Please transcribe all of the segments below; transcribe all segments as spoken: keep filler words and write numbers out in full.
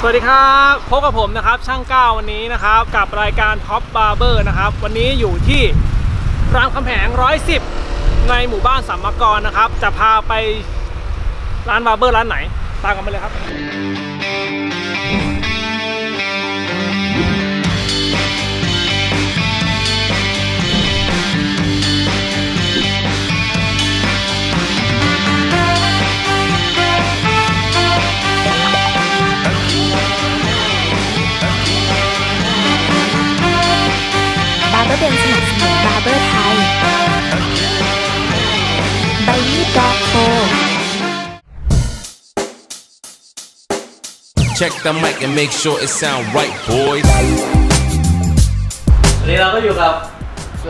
สวัสดีครับพบกับผมนะครับช่างก้าววันนี้นะครับกับรายการท็อปบาร์เบอร์นะครับวันนี้อยู่ที่รามคำแหงหนึ่งร้อยสิบในหมู่บ้านสัมมกรนะครับจะพาไปร้านบาร์เบอร์ร้านไหนตามกันไปเลยครับเป็นสนับสนุนบาร์เบอร์ไทยใบมีดดอกโค Check the mic and make sure it sound right boys วันนี้เราก็อยู่กับ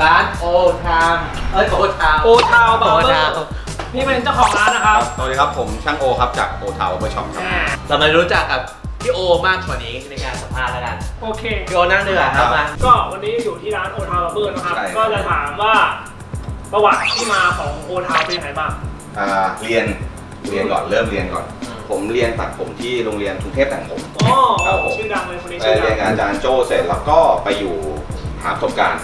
ร้านโอทามเอ้ยโอทามโอทามบาร์เบอร์นี่เป็นเจ้าของร้านนะครับสวัสดีครับผมช่างโอครับจากโอทามบาร์เบอร์ช็อปครับเรามารู้จักกับพี่โอมากกว่านี้ในการสัมภาษณ์แล้วกันโอเคพี่โอนั่งดีกว่าครับก็วันนี้อยู่ที่ร้านโอทาวบาร์เบอร์นะครับก็จะถามว่าประวัติที่มาของโอทาวเป็นยังไงบ้างเรียนเรียนก่อนเริ่มเรียนก่อนผมเรียนตัดผมที่โรงเรียนกรุงเทพแต่งผมอ๋อชื่อดังเลยคนนี้ชื่อดังเรียนอาจารย์โจ้เสร็จแล้วก็ไปอยู่หาประสบการณ์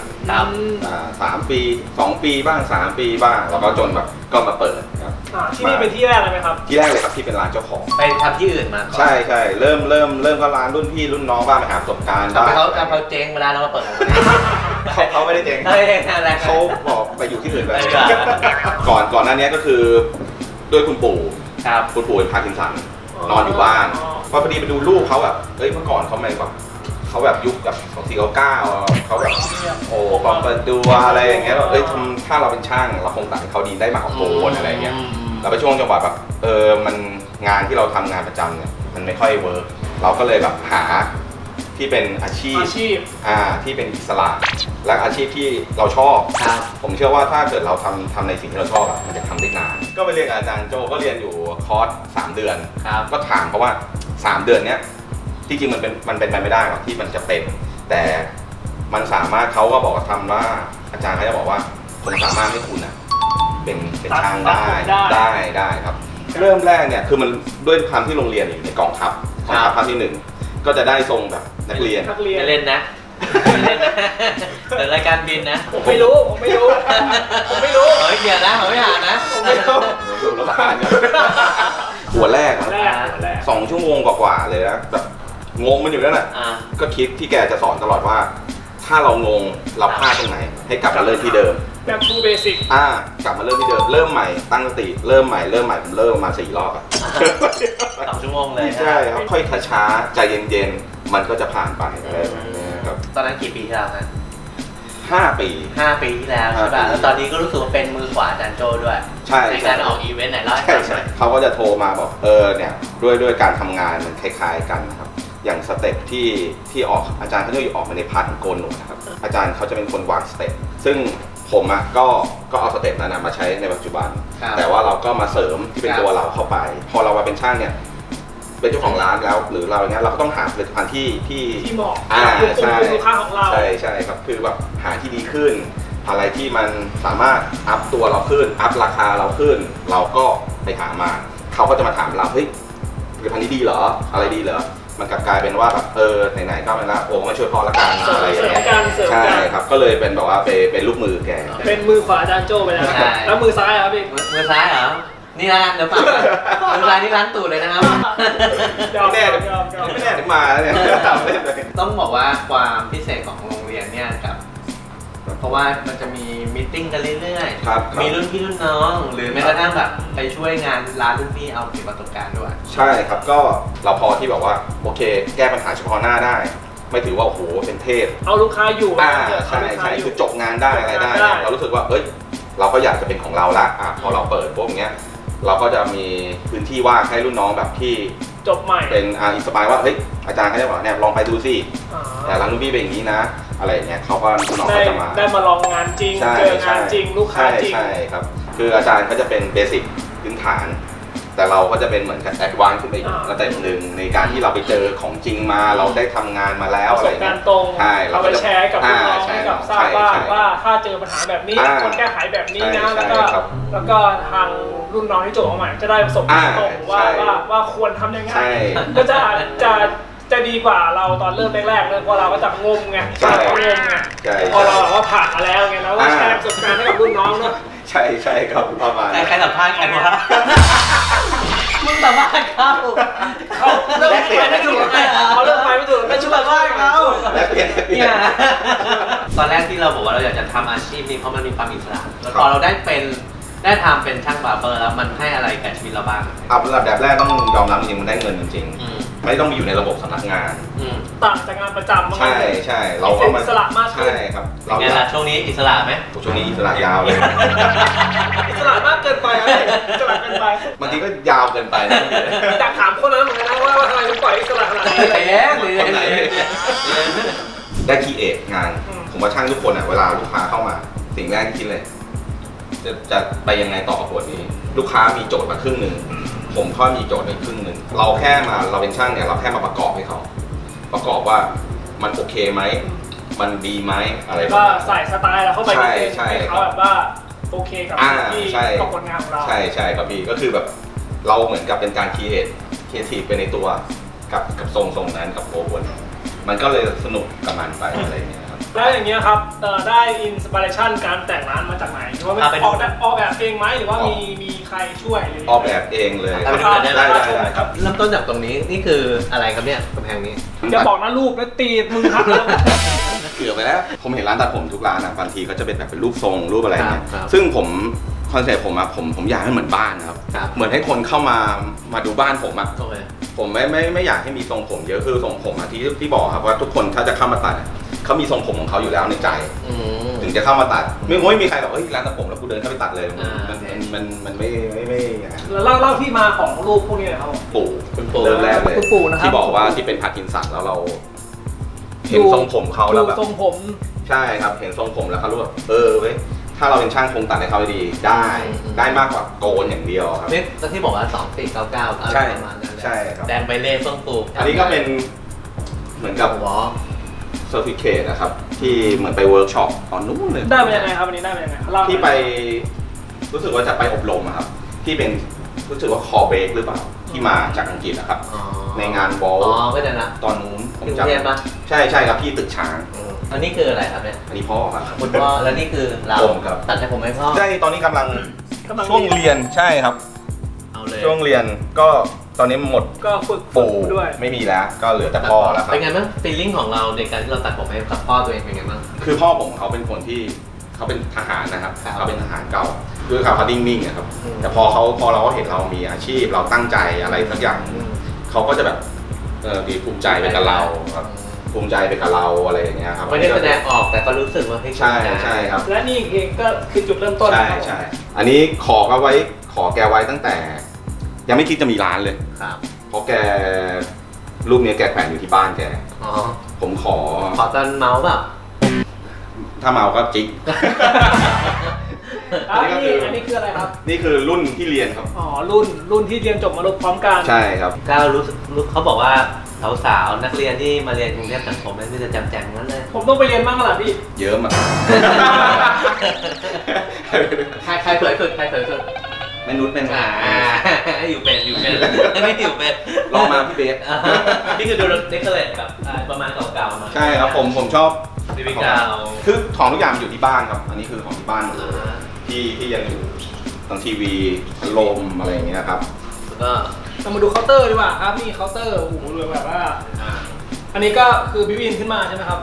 สามปีสองปีบ้างสามปีบ้างแล้วก็จนแบบก็มาเปิดครับที่นี่เป็นที่แรกเลยไหมครับที่แรกเลยครับที่เป็นร้านเจ้าของไปทำที่อื่นมาใช่ใช่เริ่มเริ่มเริ่มก็ร้านรุ่นพี่รุ่นน้องบ้างไปหาประสบการณ์บ้างเขาเขาเจ๊งเวลาเรามาเปิดเขาเขาไม่ได้เจ๊งเขาบอกไปอยู่ที่อื่นไปก่อนก่อนหน้านี้ก็คือด้วยคุณปู่ครับคุณปู่เป็นพาร์กินสันนอนอยู่บ้านพอพอดีไปดูลูกเขาแบบเอ้ยเมื่อก่อนเขาไม่แบบเขาแบบยุคแบบสองพันสี่ร้อยเก้าเขาแบบโอ้ความประดูอะไรอย่างเงี้ยแบบเอ้ยถ้าเราเป็นช่างเราคงตัดเขาดีได้มากกว่าโกนอะไรเงี้ยเราไปช่วงจังหวะแบบเออมันงานที่เราทำงานประจำเนี่ยมันไม่ค่อยเวิร์กเราก็เลยแบบหาที่เป็นอาชีพอ่าที่เป็นอิสระและอาชีพที่เราชอบผมเชื่อว่าถ้าเกิดเราทำทำในสิ่งที่เราชอบมันจะทำได้นานก็ไปเรียนอาจารย์โจก็เรียนอยู่คอร์สสามเดือนก็ถามเขาว่าสามเดือนเนี้ยที่จริงมันเป็นมันเป็นไปไม่ได้หรอกที่มันจะเป็นแต่มันสามารถเขาก็บอกทำว่าอาจารย์เขาจะบอกว่าคนสามารถให้คุณนะเป็นเป็นช่างได้ได้ได้ครับเริ่มแรกเนี่ยคือมันด้วยความที่โรงเรียนอยู่ในกองทัพกองทัพภาคที่หนึ่งก็จะได้ทรงแบบนักเรียนจะเล่นนะเล่นนะแต่รายการบินนะผมไม่รู้ผมไม่รู้ผมไม่รู้เฮ้ยเดี๋ยวนะผมไม่อ่านนะผมไม่รู้แล้วผ่านหัวแรกสองชั่วโมงกว่าๆเลยนะแบบงงมันอยู่นั่นแหละก็คิดที่แกจะสอนตลอดว่าถ้าเรางงเราพลาดตรงไหนให้กลับมาเริ่มที่เดิมแบบทูเบสิกอ่ากลับมาเริ่มที่เดิมเริ่มใหม่ตั้งสติเริ่มใหม่เริ่มใหม่ผมเริ่มมาสี่รอบอะสองชั่วโมงเลยใช่ครับค่อยช้าใจเย็นๆมันก็จะผ่านไปอะไรแบบนี้ครับตอนนั้นกี่ปีที่แล้วนะห้าปีห้าปีที่แล้วใช่ป่ะแล้วตอนนี้ก็รู้สึกว่าเป็นมือขวาอาจารย์โจด้วยใช่ในการออกอีเวนต์ไหนร้อยเขาก็จะโทรมาบอกเออเนี่ยด้วยด้วยการทำงานมันคล้ายๆกันนะครับอย่างสเต็ปที่ที่ออกอาจารย์เขาจะอยู่ออกมาในพาร์ทของโกนหนวดนะครับอาจารย์เขาจะเป็นคนวางสเต็ปซึ่งผมอ่ะก็ก็เอาสเต็ปนั้นมาใช้ในปัจจุบันแต่ว่าเราก็มาเสริมที่เป็นตัวเราเข้าไปพอเรามาเป็นช่างเนี่ยเป็นเจ้าของร้านแล้วหรือเราอย่างเงี้ยเราก็ต้องหาผลิตภัณฑ์ที่ที่ที่เหมาะกับกลุ่มลูกค้าของเราใช่ใช่ครับคือแบบหาที่ดีขึ้นอะไรที่มันสามารถอัพตัวเราขึ้นอัพราคาเราขึ้นเราก็ไปหามาเขาก็จะมาถามเราเฮ้ยผลิตภัณฑ์นี้ดีเหรออะไรดีเหรอมันกลับกลายเป็นว่าแบบเออไหนๆก็มาแล้วโอ้มาช่วยพอละกันอะไรอย่างเงี้ยใช่ครับก็เลยเป็นแบบว่าเป็นเป็นลูกมือแกเป็นมือขวาอาจารย์โจ้ไปแล้วแล้วมือซ้ายครับพี่มือซ้ายเหรอนี่ร้านเดี๋ยวฝากมือซ้ายนี่ร้านตูดเลยนะครับไม่แน่ไม่แน่ถึงมาแล้วเนี่ยต้องบอกว่าความพิเศษของโรงเรียนเนี่ยกับเพราะว่ามันจะมีมิทติ้งกันเรื่อยๆมีรุ่นพี่รุ่นน้องหรือแม้กระทั่งแบบไปช่วยงานร้านรุ่นพี่เอาเก็บประสบการณ์ด้วยใช่ครับก็เราพอที่บอกว่าโอเคแก้ปัญหาเฉพาะหน้าได้ไม่ถือว่าโอ้โหเป็นเทพเอาลูกค้าอยู่อ่าใช่ใช่คือจบงานได้อะไรได้เรารู้สึกว่าเอ้ยเราก็อยากจะเป็นของเราละอ่ะพอเราเปิดพวกเนี้ยเราก็จะมีพื้นที่ว่างให้รุ่นน้องแบบที่จบใหม่เป็นอ่าอินสปายว่าเฮ้ยอาจารย์เขาจะบอกเนี่ยลองไปดูสิแต่ร้านรุ่นพี่เป็นอย่างนี้นะอะไรเงี้ยเขาก็น้องเขาจะมาได้มาลองงานจริงเจองานจริงลูกค้าจริงใช่ครับคืออาจารย์ก็จะเป็นเบสิกพื้นฐานแต่เราก็จะเป็นเหมือนกับแอดวานซ์ขึ้นไปอีกระดับหนึ่งในการที่เราไปเจอของจริงมาเราได้ทำงานมาแล้วอะไรเงี้ยใช่เราไปแชร์กับน้องให้กับทราบว่าว่าถ้าเจอปัญหาแบบนี้คนแก้ไขแบบนี้นะแล้วก็แล้วก็ทางรุ่นน้องที่จบมาใหม่จะได้ประสบการณ์ตรงว่าว่าว่าควรทำยังไงก็จะจะ ดีกว่าเราตอนเริ่มแรกๆเลยพอเราก็จะงมไงใช่งมไงพอเราแบบว่าผ่านมาแล้วไงแล้วก็แชร์ประสบการณ์ให้กับรุ่นน้องเนอะใช่ใช่ครับประมาณใครสัมภาษณ์ใครวะมึงสัมภาษณ์เขาเขาเริ่มไปไม่ถูกเขาเริ่มไปไม่ถูกไม่ช่วยสัมภาษณ์เขาเนี่ยตอนแรกที่เราบอกว่าเราอยากจะทำอาชีพนี้เพราะมันมีความอิสระแล้วพอเราได้เป็นได้ทำเป็นช่างบาร์เบอร์แล้วมันให้อะไรกับชีวิตเราบ้างเอาเป็นแบบแรกต้องยอมรับจริงมันได้เงินจริงไม่ต้องอยู่ในระบบสำนักงานต่างจากงานประจำใช่ใช่เราก็อิสระมากขึ้นใช่ครับเราอิสระช่วงนี้อิสระไหมช่วงนี้อิสระยาวเลยอิสระมากเกินไปอิสระเกินไปบางทีก็ยาวเกินไปอยากถามคนนั้นเหมือนกันนะว่าทำไมถึงปล่อยอิสระขนาดนี้แย่เลยได้คิดเอกงานผมว่าช่างทุกคนอ่ะเวลาลูกค้าเข้ามาสิ่งแรกที่คิดเลยจะจะไปยังไงต่อกับบทนี้ลูกค้ามีโจทย์มาครึ่งหนึ่งผมก็มีโจทย์ในครึ่งหนึ่งเราแค่มาเราเป็นช่างเนี่ยเราแค่มาประกอบให้เขาประกอบว่ามันโอเคไหมมันดีไหมอะไรแบบว่าใส่สไตล์เราเข้าไปในเขาแบบว่าโอเคกับที่กับผลงานของเราใช่ใช่ครับพี่ก็คือแบบเราเหมือนกับเป็นการคิดเองคิดทีไปในตัวกับกับทรงทรงนั้นกับโอวนมันก็เลยสนุกกับมันไปอะไรอย่างเงี้ยครับแล้วอย่างเงี้ยครับได้อินสปิเรชันการแต่งร้านมาจากไหนหรือว่าออกแบบออกแบบเองไหมหรือว่ามีมีใครช่วยออกแบบเองเลยได้ได้ครับเริ่มต้นจากตรงนี้นี่คืออะไรครับเนี่ยกำแพงนี้จะบอกนะรูปแล้วตีมึงครับเกือบไปแล้วผมเห็นร้านตัดผมทุกร้านนะบางทีเขาจะเป็นแบบเป็นรูปทรงรูปอะไรเนี่ยซึ่งผมคอนเซ็ปต์ผมอะผมผมอยากให้เหมือนบ้านครับเหมือนให้คนเข้ามามาดูบ้านผมอะผมไม่ไม่ไม่อยากให้มีทรงผมเยอะคือทรงผมที่ที่บอกครับว่าทุกคนถ้าจะเข้ามาตัดเขามีทรงผมของเขาอยู่แล้วในใจถึงจะเข้ามาตัดไม่โอ้ยมีใครแบบเฮ้ยร้านตัดผมแล้วกูเดินเข้าไปตัดเลยมันมันมันไม่ไม่ไม่เล่าเล่าที่มาของรูปพวกนี้ครับปู่คุณปู่เริ่มแรกเลยที่บอกว่าที่เป็นพาร์กินสันแล้วเราเห็นทรงผมเขาแล้วแบบทรงผมใช่ครับเห็นทรงผมแล้วเขารู้ว่าเออเว้ยถ้าเราเป็นช่างคงตัดให้เขาดีได้ได้มากกว่าโกนอย่างเดียวครับนี่ที่บอกว่าสองสี่เก้าเก้าใช่ใช่ครับแดงไปเล่ส้มปูอันนี้ก็เป็นเหมือนกับเซอร์ติฟิเคตนะครับที่เหมือนไปเวิร์กช็อปตอนนู้นเลยได้เป็นยังไงครับวันนี้ได้เป็นยังไงที่ไปรู้สึกว่าจะไปอบรมครับที่เป็นรู้สึกว่าคอเบกหรือเปล่าที่มาจากอังกฤษนะครับในงานบอลตอนนู้นผมจำใช่ใช่ครับที่ตึกช้างอันนี้คืออะไรครับเนี่ยอันนี้พ่อครับคุณพ่อแล้วนี่คือเราตัดให้ผมให้พ่อใช่ตอนนี้กำลังช่วงเรียนใช่ครับช่วงเรียนก็ตอนนี้หมดก็ฝึกปู่ด้วยไม่มีแล้วก็เหลือแต่พ่อแล้วครับเป็นไงบ้างฟีลลิ่งของเราในการที่เราตัดผมให้กับพ่อตัวเองเป็นไงบ้างคือพ่อผมเขาเป็นคนที่เขาเป็นทหารนะครับเขาเป็นทหารเก่าด้วยเขาเขานิ่งๆครับแต่พอเขาพอเราเห็นเรามีอาชีพเราตั้งใจอะไรสักอย่างเขาก็จะแบบดีภูมิใจไปกับเราครับภูมิใจไปกับเราอะไรอย่างเงี้ยครับไม่ได้แสดงออกแต่ก็รู้สึกว่าให้ใช่ใช่ครับและนี่เองก็คือจุดเริ่มต้นใช่ใช่อันนี้ขอเขาไว้ขอแกไว้ตั้งแต่ยังไม่คิดจะมีร้านเลยครับเพราะแกรูปนี้แกแขวนอยู่ที่บ้านแกอ๋อผมขอขอตอนเมาแบบถ้าเมาก็จิกอันนี้อันนี้คืออะไรครับนี่คือรุ่นที่เรียนครับอ๋อรุ่นรุ่นที่เรียนจบมาลบพร้อมกันใช่ครับก้าวรู้สึกเขาบอกว่าสาวๆนักเรียนที่มาเรียนกรุงเทพสังคมนี่จะจำแจงนั้นเลยผมต้องไปเรียนบ้างเหรอพี่เยอะมากใครใครสวยสุดใครสวยสุดมนุษย์เป็นอ่าอยู่เป็นอยู่เป็นไม่อยู่เป็นลองมาพี่เบสนี่คือดูเด็กเกล็ดแบบประมาณเก่าๆใช่ครับผมผมชอบคือของทุกอย่างอยู่ที่บ้านครับอันนี้คือของที่บ้านที่ที่ยังอยู่ทางทีวีพัดลมอะไรอย่างเงี้ยครับก็เรามาดูเคาน์เตอร์ดีกว่าครับนี่เคาน์เตอร์โอ้โหเลยแบบว่าอันนี้ก็คือพี่วินขึ้นมาใช่ไหมครับ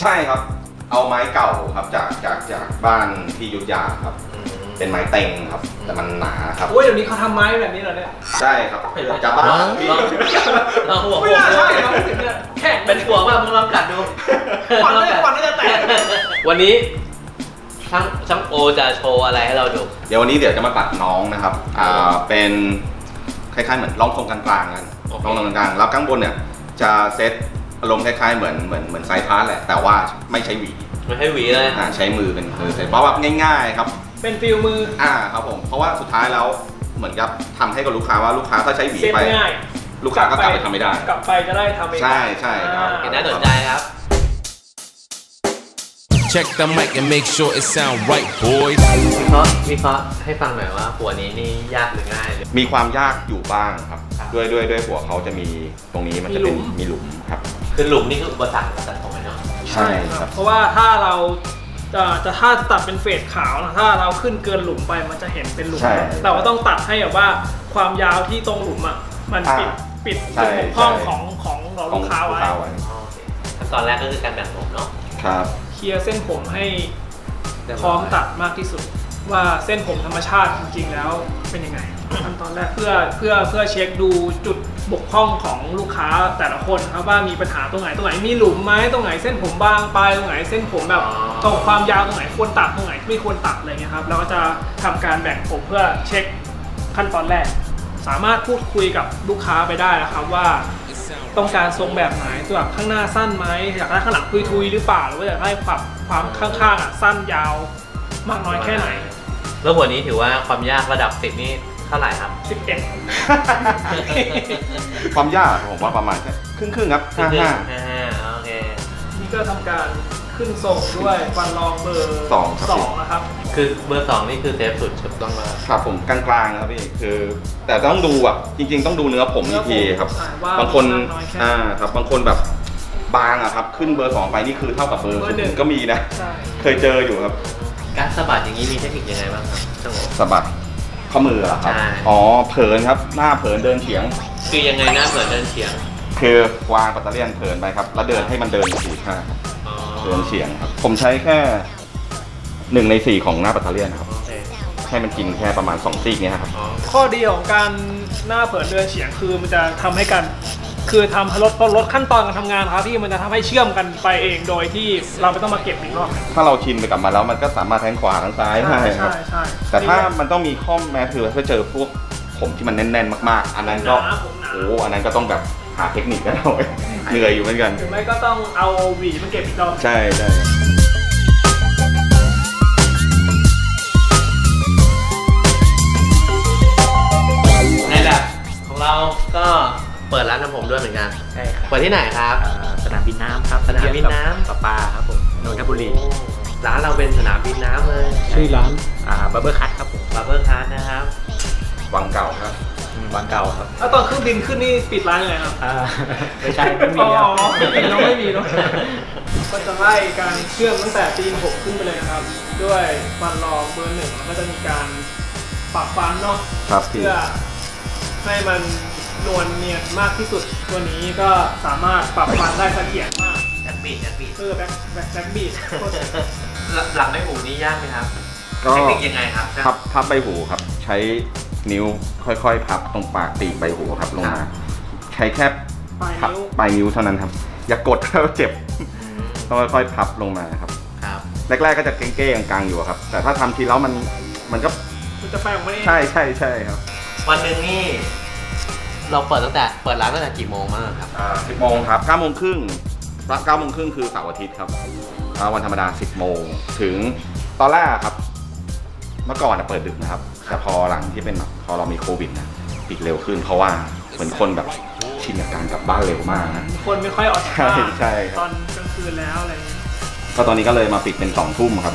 ใช่ครับเอาไม้เก่าครับจากจากจากบ้านที่ยุทธยาครับเป็นไม้เต็งครับแต่มันหนาครับโอ้ยเดี๋ยวนี้เขาทำไม้แบบนี้เหรอเนี่ยใช่ครับจากบ้านพี่เราหัวโค้งเลยแข่งเป็นหัวว่ามึงลองกัดดูควันได้ควันได้จะแตกวันนี้ช่างช่างโอจะโชว์อะไรให้เราดูเดี๋ยววันนี้เดี๋ยวจะมาตัดน้องนะครับอ่าเป็นคล้ายๆเหมือนลองทรงกลางๆกันลองทรงกลางๆแล้วข้างบนเนี่ยจะเซตอารมณ์คล้ายๆเหมือนเหมือนเหมือนไซพาร์ทแหละแต่ว่าไม่ใช้หวีไม่ใช้หวีเลยใช้มือเป็นมือเซตเพราะแบบง่ายๆครับเป็นฟิลมืออ่าครับผมเพราะว่าสุดท้ายแล้วเหมือนกับทำให้กับลูกค้าว่าลูกค้าถ้าใช้หวีไปลูกค้าก็กลับไปทำไม่ได้กลับไปจะได้ทำเองใช่ใช่เห็นน่าสนใจครับ Check the mic and make sure it sound right boys วิเคราะห์วิเคราะห์ให้ฟังหน่อยว่าหัวนี้นี่ยากหรือง่ายมีความยากอยู่บ้างครับ ด้วยด้วยด้วยหัวเขาจะมีตรงนี้มันจะเป็นมีหลุมครับคือหลุมนี่คืออุปสรรคในการตัดผมเลยเนาะใช่ครับเพราะว่าถ้าเราจะจะถ้าตัดเป็นเฟดขาวนะถ้าเราขึ้นเกินหลุมไปมันจะเห็นเป็นหลุมเราก็ต้องตัดให้แบบว่าความยาวที่ตรงหลุมอ่ะมันปิดปิดจุดบกพร่องของของลูกค้าไว้ขั้นตอนแรกก็คือการแบ่งผมเนาะครับเคลียร์เส้นผมให้พร้อมตัดมากที่สุดว่าเส้นผมธรรมชาติจริงๆแล้วเป็นยังไงขั้นตอนแรกเพื่อเพื่อเพื่อเช็คดูจุดบกพร่องของลูกค้าแต่ละคนครับว่ามีปัญหาตรงไหนตรงไหนมีหลุมไหมตรงไหนเส้นผมบางไปตรงไหนเส้นผมแบบตรงความยาวตรงไหนควรตัดตรงไหนไม่ควรตัดอะไรเงี้ยครับเราก็จะทำการแบ่งผมเพื่อเช็คขั้นตอนแรกสามารถพูดคุยกับลูกค้าไปได้นะครับว่าต้องการทรงแบบไหนตัวข้างหน้าสั้นไหมอยากได้ข้างหลังทุยๆหรือเปล่าหรือว่าอยากได้ปรับความข้างๆอ่ะสั้นยาวมากน้อยแค่ไหนแล้วหัวนี้ถือว่าความยากระดับสิบนี่เท่าไหร่ครับสิบเอ็ดความยากผมว่าประมาณครึ่งครึ่งครับห้าห้าโอเคนี่ก็ทำการขึ้นทรงด้วยฟันรองเบอร์สองสองนะครับคือเบอร์สองนี่คือเซฟสุดเฉพาะต้องมาครับผมกลางๆครับพี่คือแต่ต้องดูแบบจริงๆต้องดูเนื้อผมอีกทีครับบางคนอ่าครับบางคนแบบบางอะครับขึ้นเบอร์สองไปนี่คือเท่ากับเบอร์หนึ่งก็มีนะเคยเจออยู่ครับการสะบัดอย่างนี้มีเทคนิคยังไงบ้างครับสะบัดข้อมือครับอ๋อเผินครับหน้าเผินเดินเฉียงคือยังไงหน้าเผินเดินเฉียงคือวางปัตเตอร์เลียนเผินไปครับแล้วเดินให้มันเดินสี่ข้างเดินเฉียงครับผมใช้แค่หนึ่งในสี่ของหน้าปัตเตอร์เลียนครับให้มันกินแค่ประมาณสองซีกนี้ครับข้อดีของการหน้าเผินเดินเฉียงคือมันจะทำให้การคือทำลดลดขั้นตอนการทำงานครับที่มันจะทำให้เชื่อมกันไปเองโดยที่เราไม่ต้องมาเก็บอีกรอบถ้าเราชินไปกับมันแล้วมันก็สามารถแทงขวาทางซ้ายได้ครับแต่ถ้ามันต้องมีข้อแม้คือถ้าเจอพวกผมที่มันแน่นๆมากๆอันนั้นก็โอ้อันนั้นก็ต้องแบบหาเทคนิคกันหน่อยเหนื่อยอยู่เหมือนกันหรือไม่ก็ต้องเอาหวีมาเก็บอีกรอบใช่ใช่ในแบบของเราก็เปิดร้านทำผมด้วยเหมือนกันใช่ครับเปิดที่ไหนครับสนามบินน้ำครับสนามบินน้ำปลาปลาครับผมนนทบุรีร้านเราเป็นสนามบินน้ำเลยชื่อร้านอ่าบับเบิ้ลคัทครับผมบับเบิ้ลคัทนะครับวังเก่าครับวังเก่าครับแล้วตอนเครื่องบินขึ้นนี่ปิดร้านยังไงครับอ่าไม่ใช่ไม่มีแล้วไม่มีแล้วก็จะไล่การเชื่อมตั้งแต่ตีนหกขึ้นไปเลยนะครับด้วยฟันรองเบอร์หนึ่งแล้วก็จะมีการปรับฟันเนาะเพื่อให้มันนวลเนียนมากที่สุดตัวนี้ก็สามารถปรับฟันได้ละเอียดมากแบ็คบีดแบ็คบีดเออแบ็คแบ็คแบ็คบีดหลังใบหูนี่ยากไหมครับเทคนิคยังไงครับพับพับใบหูครับใช้นิ้วค่อยๆพับตรงปากตีใบหูครับลงมาใช้แค่พับปลายนิ้วเท่านั้นครับอย่ากดแล้วเจ็บต้องค่อยๆพับลงมาครับแรกๆก็จะเก้งๆกลางอยู่ครับแต่ถ้าทำทีแล้วมันมันก็มันจะไปออกมาได้ใช่ใช่ใช่ครับวันหนึ่งนี่เราเปิดตั้งแต่เปิดร้านตั้งแต่กี่โมงมากครับสิบโมงครับเก้าโมงครึ่งร้านเก้าโมงครึ่งคือเสาร์อาทิตย์ครับวันธรรมดาสิบโมงถึงตอนแรกครับเมื่อก่อนเปิดดึกนะครับแต่พอหลังที่เป็นพอเรามีโควิดนะปิดเร็วขึ้นเพราะว่าเหมือนคนแบบชินกับการกลับบ้านเร็วมากนะคนไม่ค่อยออกจากบ้านตอนกลางคืนแล้วอะไรก็ตอนนี้ก็เลยมาปิดเป็นสองทุ่มครับ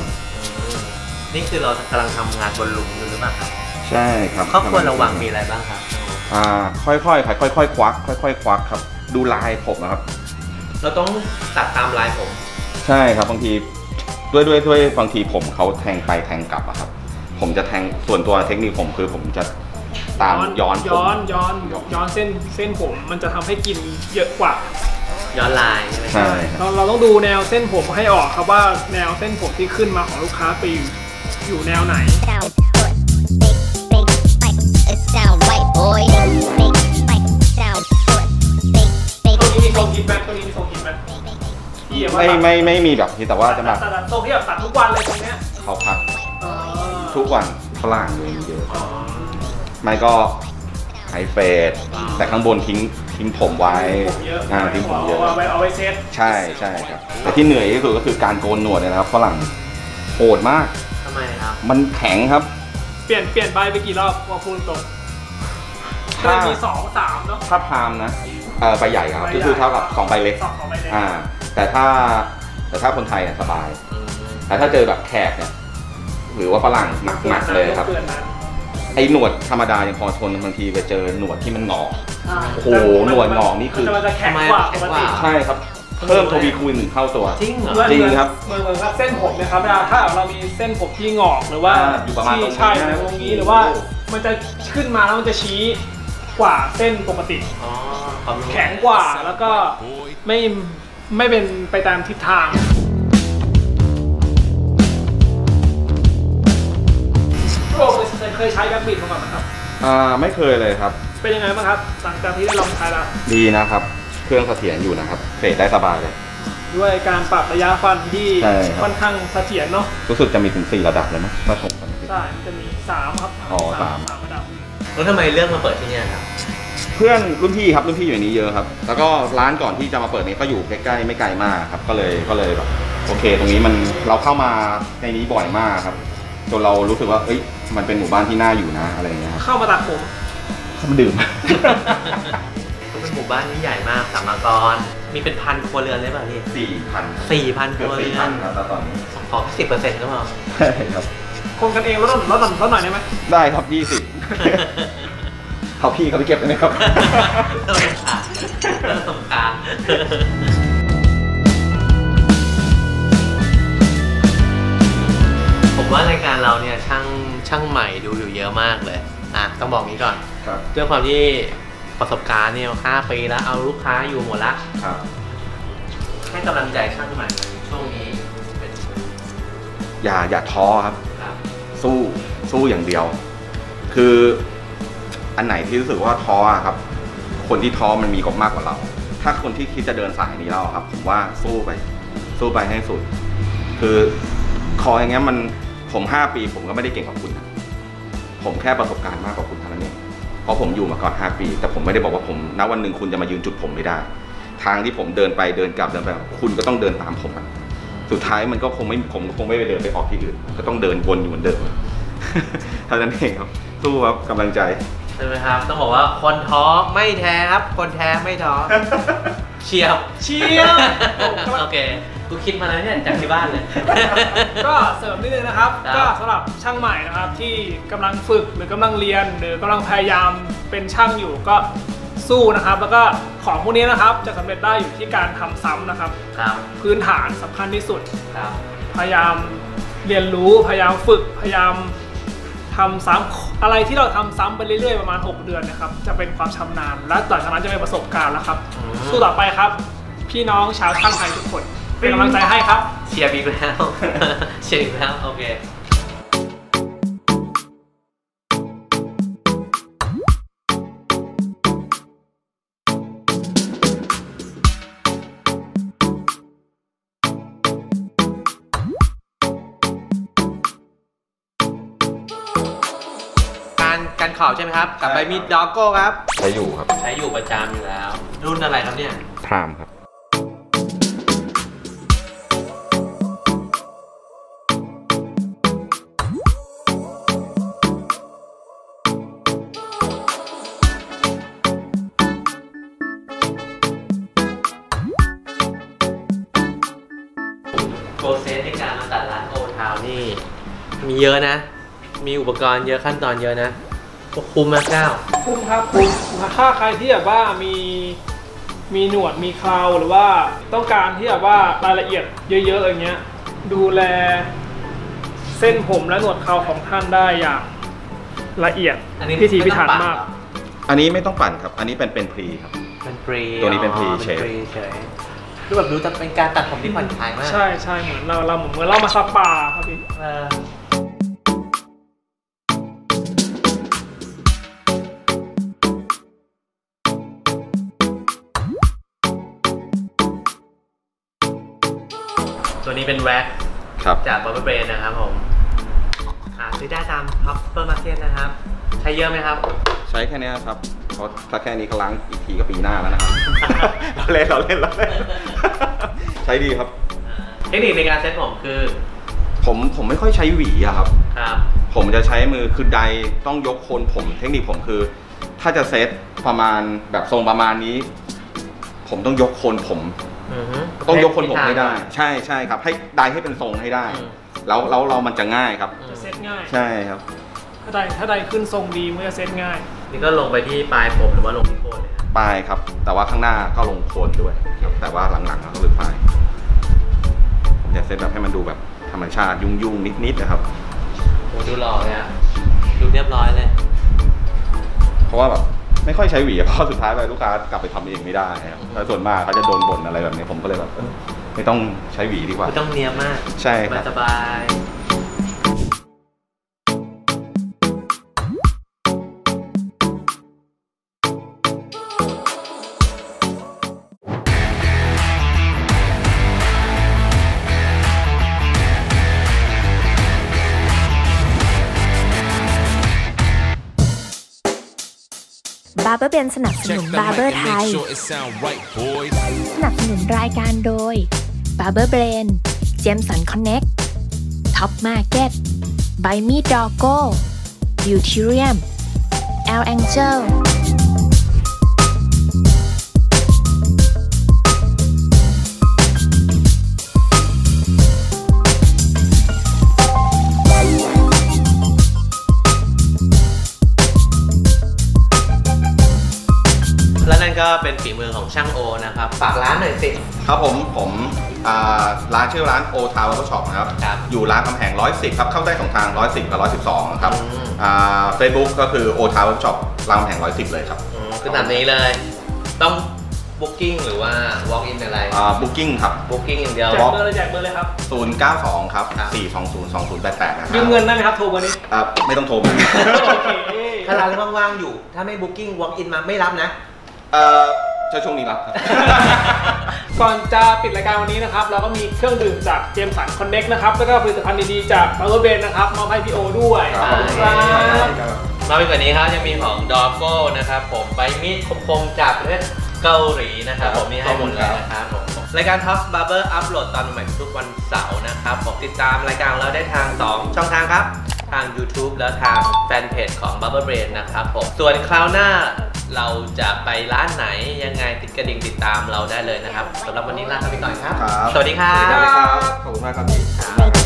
นี่คือเรากำลังทำงานบนหลุมอยู่หรือเปล่าครับใช่ครับเขาควรระวังมีอะไรบ้างครับอ่าค่อยๆค่อยๆค่อยๆควักค่อยๆควักครับดูลายผมนะครับเราต้องตัดตามลายผมใช่ครับบางทีด้วยด้วยด้วยบางทีผมเขาแทงไปแทงกลับอะครับผมจะแทงส่วนตัวเทคนิคผมคือผมจะตามย้อนย้อนย้อนย้อนเส้นเส้นผมมันจะทำให้กินเยอะกว่าย้อนลายใช่เราเราต้องดูแนวเส้นผมให้ออกครับว่าแนวเส้นผมที่ขึ้นมาของลูกค้าไปอยู่แนวไหนไม่ไม่ไม่มีแบบที่แต่ว่าจะแบบโตที่แบบตัดทุกวันเลยตรงเนี้ยเขาพักทุกวันฝรั่งเลยเยอะไม่ก็ไฮเฟดแต่ข้างบนทิ้งทิ้งผมไว้ทิ้งผมเยอะเอาไว้เอาไว้เซตใช่ใช่ครับแต่ที่เหนื่อยที่สุดก็คือการโกนหนวดนะครับฝรั่งโหดมากทำไมครับมันแข็งครับเปลี่ยนเปลี่ยนไปไปกี่รอบว่าพูดตรงถ้ามีสองสามเนาะถ้าพามนะเออใบใหญ่ครับก็คือเท่ากับสองใบเล็กอ่าแต่ถ้าแต่ถ้าคนไทยเนี่ยสบายแต่ถ้าเจอแบบแขกเนี่ยหรือว่าฝรั่งหนักๆเลยครับ ไอ้หนวดธรรมดาอย่างพอทนบางทีไปเจอหนวดที่มันงอโอ้โหหนวดงอนี่คือมันจะแข็งกว่าปกติใช่ครับเพิ่มทวีคูณหนึ่งเท่าตัวจริงเหรอจริงครับเหมือนเหมือนครับเส้นผมนะครับถ้าเรามีเส้นผมที่งอกหรือว่าที่ใช่ตรงนี้หรือว่ามันจะขึ้นมาแล้วมันจะชี้กว่าเส้นปกติแข็งกว่าแล้วก็ไม่ไม่เป็นไปตามทิศทางโอ้เคยใช้แบ็คบิดมาก่อนไหมครับอ่าไม่เคยเลยครับเป็นยังไงบ้างครับหลังจากที่ได้ลองใช้แล้วดีนะครับเครื่องเสถียรอยู่นะครับเฟดได้สบายเลยด้วยการปรับระยะฟันที่ค่อนข้างเสถียรเนาะรู้สึกจะมีถึงสี่ระดับเลยมั้ยถ้าผมจำไม่ผิดใช่จะมีสามครับอ๋อสามระดับแล้วทำไมเรื่องมาเปิดที่นี่ครับเพื่อนรุ่นพี่ครับรุ่นพี่อยู่ในนี้เยอะครับแล้วก็ร้านก่อนที่จะมาเปิดนี้ก็อยู่ใกล้ๆไม่ไกลมากครับก็เลยก็เลยแบบโอเคตรงนี้มันเราเข้ามาในนี้บ่อยมากครับจนเรารู้สึกว่าเอ้ยมันเป็นหมู่บ้านที่น่าอยู่นะอะไรเงี้ยเข้ามาตัดผมเข้ามาดื่มเป็นหมู่บ้านที่ใหญ่มากสามกรมีเป็นพันครัวเรือนเลยป่ะพี่สี่พันสี่พันครัวเรือนครับตอนนี้ขอสิบเปอร์เซ็นต์ก็พอใช่ครับคงกันเองแล้วแล้วแล้วหน่อยได้ไหมได้ครับยี่สิบเขาพี่เขาไปเก็บได้ไหมครับเริ่มขาดเริ่มขาดผมว่ารายการเราเนี่ยช่างช่างใหม่ดูอยู่เยอะมากเลยอ่ะต้องบอกนี้ก่อนด้วยความที่ประสบการณ์เนี่ยห้าปีแล้วเอาลูกค้าอยู่หมดละให้กำลังใจช่างใหม่ช่วงนี้อย่าอย่าท้อครับสู้สู้อย่างเดียวคืออันไหนที่รู้สึกว่าท้อครับคนที่ท้อมันมีกบมากกว่าเราถ้าคนที่คิดจะเดินสายนี้แล้วครับผมว่าสู้ไปสู้ไปให้สุดคือคออย่างเงี้ยมันผมห้าปีผมก็ไม่ได้เก่งกว่าคุณนะผมแค่ประสบการณ์มากกว่าคุณเท่านั้นเองเพราะผมอยู่มาก่อนห้าปีแต่ผมไม่ได้บอกว่าผมณวันหนึ่งคุณจะมายืนจุดผมไม่ได้ทางที่ผมเดินไปเดินกลับเดินไปคุณก็ต้องเดินตามผมสุดท้ายมันก็คงไม่ผมคงไม่ไปเดินไปออกที่อื่นก็ต้องเดินวนอยู่เหมือนเดิมเท่านั้นเองครับสู้ครับกำลังใจใช่ไหมครับต้องบอกว่าคนท้อไม่แท้ครับคนแท้ไม่ท้อเชียบเชียบโอเคกูคิดมาแล้วเนี่ยจากที่บ้านเลยก็เสริมนิดนึงนะครับก็สำหรับช่างใหม่นะครับที่กำลังฝึกหรือกำลังเรียนหรือกำลังพยายามเป็นช่างอยู่ก็สู้นะครับแล้วก็ของพวกนี้นะครับจะสำเร็จได้อยู่ที่การทำซ้ำนะครับพื้นฐานสำคัญที่สุดพยายามเรียนรู้พยายามฝึกพยายามทำซ้ำอะไรที่เราทำซ้ำไปเรื่อยๆประมาณหกเดือนนะครับจะเป็นความชำนาญและต่อจากนั้นจะเป็นประสบการณ์แล้วครับสู้ต่อไปครับพี่น้องชาวช่างไทยทุกคนเป็นกำลังใจให้ครับเชียร์อีกแล้วเชียร์อีกแล้วโอเคการข่าวใช่ไหมครับกับใบมีดด็อกโก้ครับใช้อยู่ครับใช้อยู่ประจำอยู่แล้วรุ่นอะไรครับเนี่ยพรามครับโปรเซสในการมาตัดร้านโอทาวนี่มีเยอะนะมีอุปกรณ์เยอะขั้นตอนเยอะนะคุ้มมากเจ้าคุ้มครับคุ้มถ้าใครที่แบบว่ามีมีหนวดมีเคราหรือว่าต้องการที่แบบว่ารายละเอียดเยอะๆอะไรเงี้ยดูแลเส้นผมและหนวดเคราของท่านได้อย่างละเอียดพิถีพิถันมากอันนี้ไม่ต้องปั่นครับอันนี้เป็นเป็นพรีครับเป็นพรีตัวนี้เป็นพรีเชฟดูแบบดูจะเป็นการตัดผมที่ผ่อนคลายมากใช่ใช่เหมือนเราเราเหมือนเรามาสปาครับพี่ตัวนี้เป็นแว็กจากบอบเบอร์เบรนนะครับผมซื้อได้ตามท็อปเปอร์มาร์เก็ตนะครับใช้เยอะไหมครับใช้แค่นี้ครับเพราะถ้าแค่นี้ก็ล้างอีกทีก็ปีหน้าแล้วนะครับเราเล่นเราเล่นเราเล่นใช้ดีครับเทคนิคในการเซ็ตผมคือผมผมไม่ค่อยใช้หวีอะครับครับผมจะใช้มือคือใดต้องยกโคนผมเทคนิคผมคือถ้าจะเซ็ตประมาณแบบทรงประมาณนี้ผมต้องยกโคนผมต้องยกคนผมให้ได้ใช่ใช่ครับให้ได้ให้เป็นทรงให้ได้แล้วแล้วเรามันจะง่ายครับจะเซ็ตง่ายใช่ครับ ถ้าได้ถ้าได้ขึ้นทรงดีมันจะเซ็ตง่ายนี่ก็ลงไปที่ปลายผมหรือว่าลงที่โคนเลยปลายครับแต่ว่าข้างหน้าก็ลงโคนด้วยแต่ว่าหลังๆก็คือปลายผมจะเซ็ตแบบให้มันดูแบบธรรมชาติยุ่งๆนิดๆนะครับโอ้ดูหล่อเลยอะดูเรียบร้อยเลยเพราะว่าแบบไม่ค่อยใช้หวีเพราะสุดท้ายไปลูกค้ากลับไปทำเองไม่ได้ครับส่วนมากเขาจะโดนบ่นอะไรแบบนี้ผมก็เลยแบบไม่ต้องใช้หวีดีกว่าไม่ต้องเนียมมากใช่ครับสบายบาร์เบอร์เบนสนับสนุนบาร์เบอร์ไทยสนับสนุนรายการโดยบาร์เบอร์เบนเจมสันคอนเน็กท็อปมาร์เก็ตไบมี่ดอโก้บิวทิเรียมแอลแองเจลก็เป็นฝีมือของช่างโอนะครับฝากร้านหน่อยสิครับผมผมร้านชื่อร้านโอทาวเวอร์ช็อปนะครับอยู่ร้านกำแพงหนึ่งร้อยสิบครับเข้าได้สองทางหนึ่งร้อยสิบกับหนึ่งร้อยสิบสองนะครับเฟซบุ๊กก็คือโอทาวเวอร์ช็อปร้านกำแพงหนึ่งร้อยสิบเลยครับคือแบบนี้เลยต้องบุ๊กกิ้งหรือว่าวอล์กอินอะไรบุ๊กกิ้งครับบุ๊กกิ้งอย่างเดียวแจกเบอร์เลยแจกเบอร์เลยครับศูนย์ เก้า สองครับสี่ สอง ศูนย์ สอง ศูนย์ แปด แปดนะครับยืมเงินได้ไหมครับโทรวันนี้ไม่ต้องโทรถ้าร้านว่างๆอยู่ถ้าไม่บุ๊กกิ้งวอล์กอินมาไม่รับนะเอ่อใช้ช่วงนี้ละก่อนจะปิดรายการวันนี้นะครับเราก็มีเครื่องดื่มจากเจมสันคอนเน็กนะครับแล้วก็ผลิตภัณฑ์ดีๆจากบาร์เบอร์เบนนะครับมอบให้พี่โอด้วยครับมาไปกว่านี้ครับยังมีของดอโก้นะครับผมใบมีดคมๆจากประเทศเกาหลีนะครับผมมีให้หมดเลยนะครับผมรายการท็อปบาร์เบอร์อัปโหลดตอนใหม่ทุกวันเสาร์นะครับผมติดตามรายการเราได้ทางสองช่องทางครับทาง ยูทูบ แล้วทางแฟนเพจของ Barber Brain นะครับผมส่วนคราวหน้าเราจะไปร้านไหนยังไงติดกระดิ่งติดตามเราได้เลยนะครับสำหรับวันนี้ลาไปก่อนครับสวัสดีครับขอบคุณมากครับ